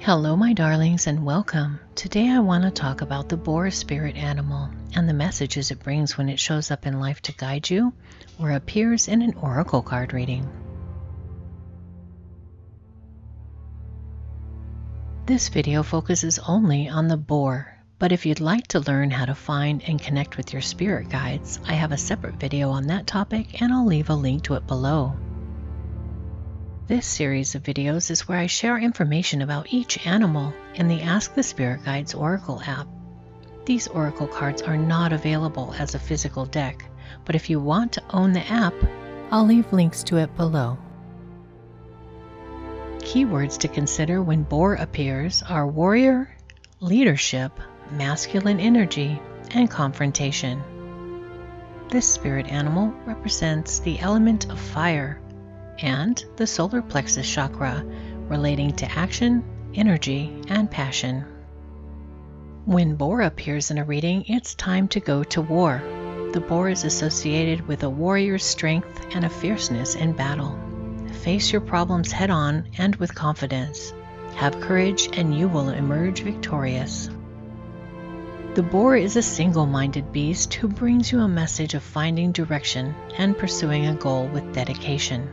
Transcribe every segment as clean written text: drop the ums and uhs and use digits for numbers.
Hello my darlings and welcome. Today I want to talk about the boar spirit animal and the messages it brings when it shows up in life to guide you or appears in an oracle card reading. This video focuses only on the boar, but if you'd like to learn how to find and connect with your spirit guides, I have a separate video on that topic and I'll leave a link to it below. This series of videos is where I share information about each animal in the Ask the Spirit Guides Oracle app. These Oracle cards are not available as a physical deck, but if you want to own the app, I'll leave links to it below. Keywords to consider when boar appears are warrior, leadership, masculine energy, and confrontation. This spirit animal represents the element of fire and the solar plexus chakra, relating to action, energy, and passion. When boar appears in a reading, it's time to go to war. The boar is associated with a warrior's strength and a fierceness in battle. Face your problems head-on and with confidence. Have courage and you will emerge victorious. The boar is a single-minded beast who brings you a message of finding direction and pursuing a goal with dedication.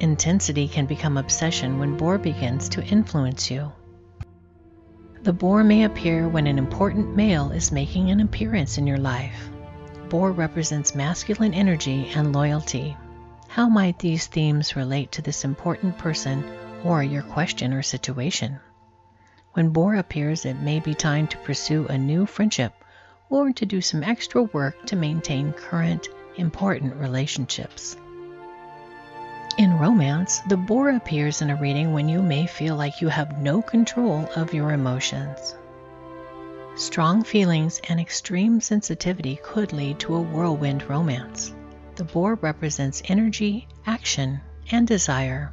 Intensity can become obsession when boar begins to influence you. The boar may appear when an important male is making an appearance in your life. Boar represents masculine energy and loyalty. How might these themes relate to this important person or your question or situation? When boar appears, it may be time to pursue a new friendship or to do some extra work to maintain current, important relationships. In romance, the boar appears in a reading when you may feel like you have no control of your emotions. Strong feelings and extreme sensitivity could lead to a whirlwind romance. The boar represents energy, action, and desire.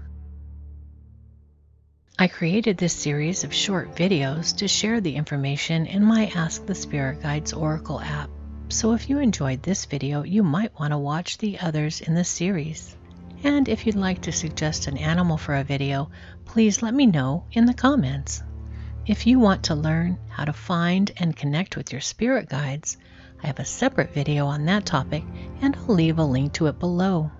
I created this series of short videos to share the information in my Ask the Spirit Guides Oracle app, so if you enjoyed this video, you might want to watch the others in this series. And if you'd like to suggest an animal for a video, please let me know in the comments. If you want to learn how to find and connect with your spirit guides, I have a separate video on that topic and I'll leave a link to it below.